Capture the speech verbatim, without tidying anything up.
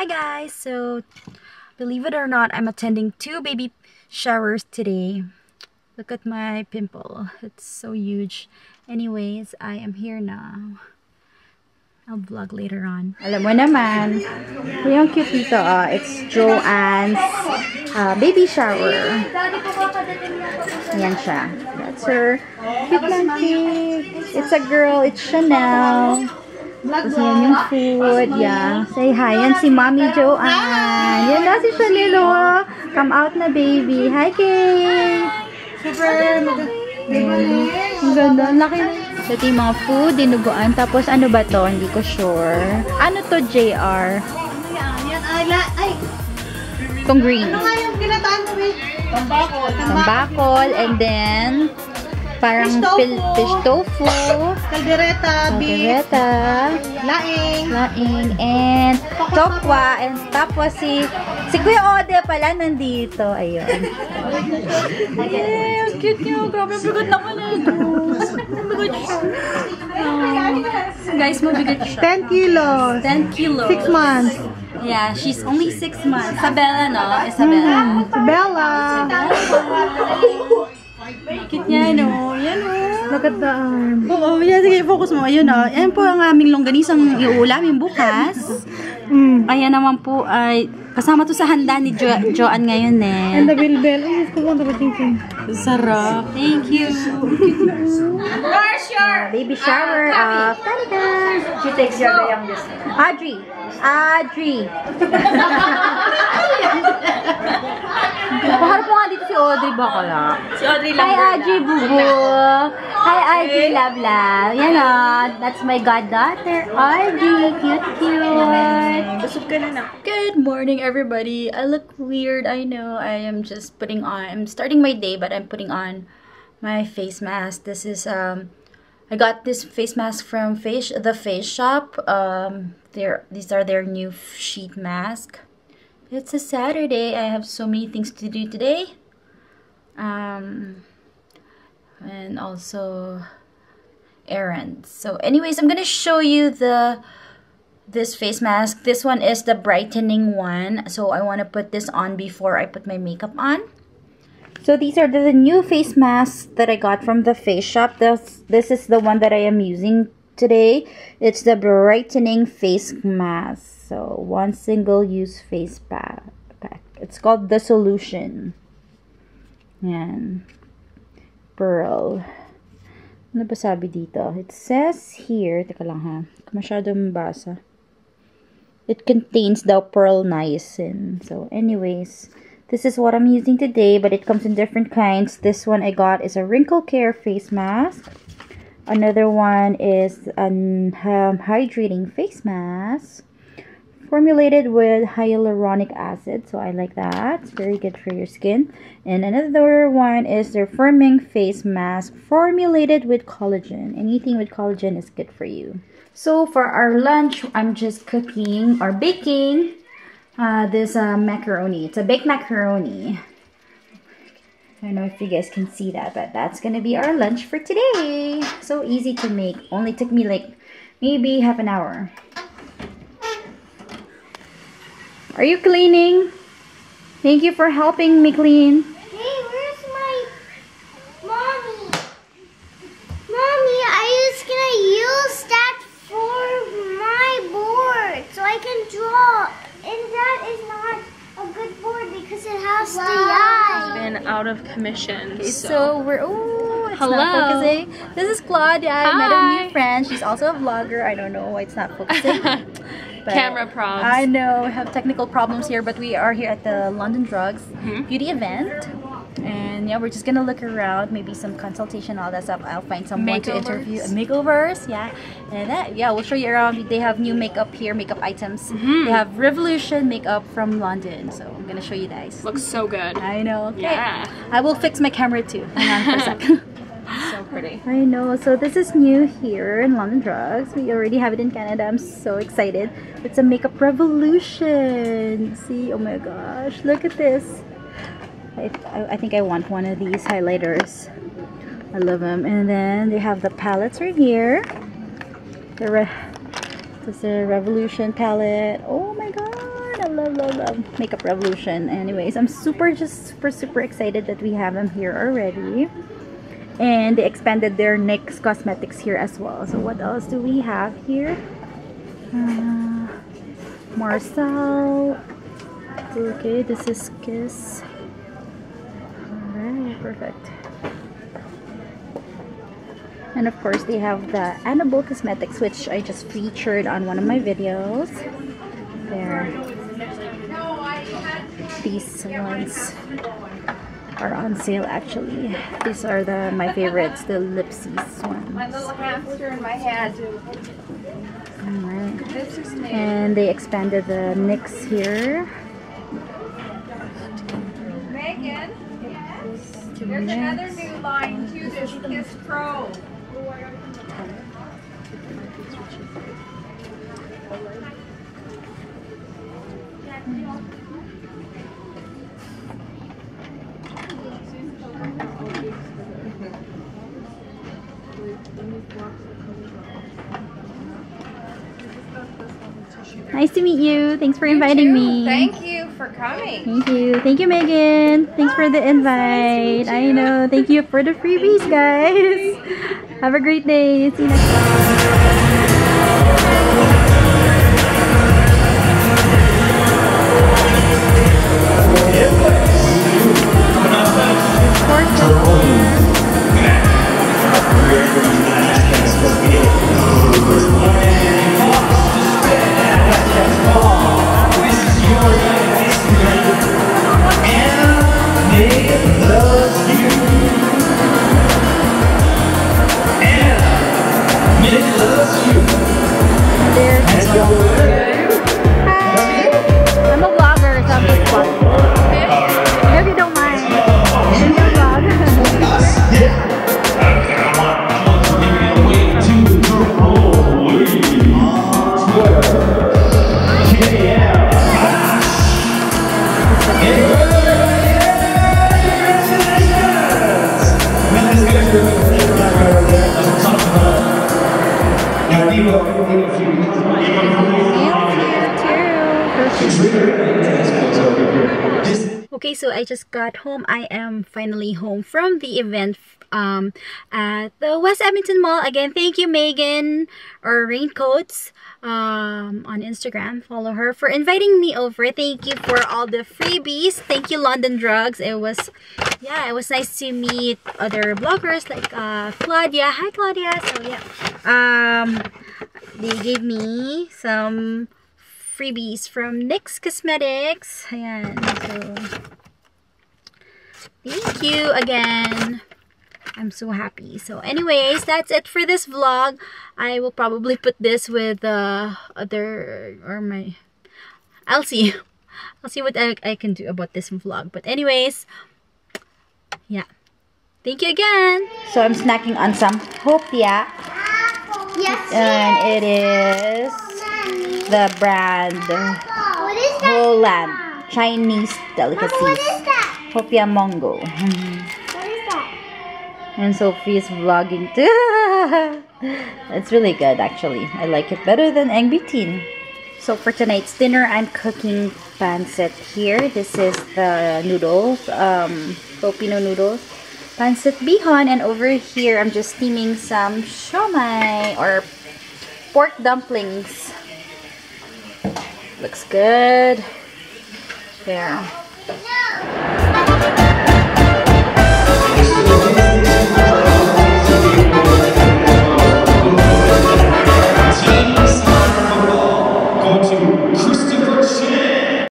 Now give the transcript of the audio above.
Hi guys, so believe it or not, I'm attending two baby showers today. Look at my pimple, it's so huge. Anyways, I am here now. I'll vlog later on. Alam mo naman, yung cute dito, uh, it's Joanne's uh, baby shower. Yan siya. That's her. Cute lang cute. It's a girl, it's Chanel. Tapos yan yung food, yeah. Say hi. Yan si Mommy Joanne. Yan na si Salilo. Come out na, baby. Hi, Kay. Super. Ang ganda. Ang laki na. Ito yung mga food, dinuguan. Tapos ano ba to? Hindi ko sure. Ano to, J R? Itong green. Ano nga yung ginataan mo, baby? Tambakol. Tambakol. And then... parang fish tofu, fish tofu caldereta, beef, laing, laing, and tokwa, and tapos si, si Kuya Ode pala nandito, ayun. Yeah, ang cute niyo, grabe, bigot na ko na. Guys, mabigot siya. ten kilos. ten kilos. six months. Yeah, she's only six months. Isabella, no? Isabella. Mm, Isabella. Cute niya, no? Yan, oh. Look at the arm. Oo, oh, yeah, sige, focus mo. Ayun, oh. Ayan po ang aming longganisang iulamin bukas. Mm. Ayan naman po, ay, kasama to sa handa ni jo Joanne ngayon, eh. And the bilbel. Ay, gusto ko ang dapat thinking. Sarap. Thank you. Where's your baby shower uh, of Talika? She takes your day on this. Audrey. Audrey. Paharap mo nga dito si Audrey ba ko lang? Si Audrey lang. Hi, Audrey, bubu. Hi, Audrey, love, love. Yan o. That's my goddaughter, Audrey. Cute, cute. Busog ka na na. Good morning, everybody. I look weird, I know. I am just putting on, I'm starting my day, but I'm putting on my face mask. This is, um, I got this face mask from Face the Face Shop. Um, they're, these are their new sheet mask. It's a Saturday. I have so many things to do today. Um, and also errands. So anyways, I'm going to show you the this face mask. This one is the brightening one. So I want to put this on before I put my makeup on. So these are the, the new face masks that I got from the face shop. This, this is the one that I am using today. It's the brightening face mask. So one single use face pack. It's called The Solution. Yan. Pearl. Ano ba sabi dito? It says here. Teka lang ha. Masyado mabasa. It contains the pearl niacin. So anyways, this is what I'm using today. But it comes in different kinds. This one I got is a Wrinkle Care face mask. Another one is an um, hydrating face mask. Formulated with hyaluronic acid, so I like that. It's very good for your skin. And another one is their firming face mask formulated with collagen. Anything with collagen is good for you. So for our lunch, I'm just cooking or baking uh, this uh, macaroni. It's a baked macaroni. I don't know if you guys can see that, but that's gonna be our lunch for today. So easy to make. Only took me like maybe half an hour. Are you cleaning? Thank you for helping me clean. Hey, where's my mommy? Mommy, I was gonna use that for my board so I can draw. And that is not a good board because it has wow. the eye. It's been out of commission. Okay, so. so we're oh, it's Hello. not focusing. This is Claudia. Hi. I met a new friend. She's also a vlogger. I don't know why it's not focusing. But camera problems. I know, we have technical problems here, but we are here at the London Drugs mm-hmm. beauty event. And yeah, we're just gonna look around, maybe some consultation, all that stuff. I'll find someone makeovers. to interview. Makeovers, yeah. And that, yeah, we'll show you around. They have new makeup here, makeup items. Mm-hmm. They have Revolution makeup from London. So I'm gonna show you guys. Looks so good. I know. Okay. Yeah. I will fix my camera too. Hang on for a second. So pretty. I know. So this is new here in London Drugs. We already have it in Canada. I'm so excited. It's a Makeup Revolution. See? Oh my gosh. Look at this. I, I, I think I want one of these highlighters. I love them. And then they have the palettes right here. The re this is a Revolution palette. Oh my god. love, love, love Makeup Revolution. Anyways, I'm super, just super, super excited that we have them here already. And they expanded their NYX Cosmetics here as well. So what else do we have here? Uh, Marcel. Okay, this is Kiss. Alright, perfect. And of course, they have the Annabelle Cosmetics, which I just featured on one of my videos. There. These ones are on sale actually. These are the my favorites, the Lipsies ones. My little hamster in my head. Alright. And they expanded the NYX here. Megan, yes. There's another new line too, this Kiss Pro. Nice to meet you. Thanks for inviting me. Thank you for coming. Thank you. Thank you, Megan. Thanks for the invite. I know. Thank you for the freebies, guys. Have a great day. See you next time. Okay, so I just got home. I am finally home from the event um, at the West Edmonton Mall. Again, thank you, Megan, or Raincoats, um, on Instagram. Follow her for inviting me over. Thank you for all the freebies. Thank you, London Drugs. It was, yeah, it was nice to meet other bloggers like uh, Claudia. Hi, Claudia. So, yeah. Um, they gave me some freebies from NYX Cosmetics. Ayan, so thank you again. I'm so happy. So anyways, that's it for this vlog. I will probably put this with the uh, other, or my, I'll see. I'll see what I, I can do about this vlog. But anyways, yeah. Thank you again. So I'm snacking on some Hopia. Yes, and it is the brand Holland Chinese delicacy. Mama, what is that? Popia Mongo. What is that? And Sophie's vlogging too. It's really good actually. I like it better than Engbitin. So for tonight's dinner, I'm cooking pancit here. This is the noodles, um, Filipino noodles. Pancit Bihon, and over here I'm just steaming some siomai or pork dumplings. Looks good. There.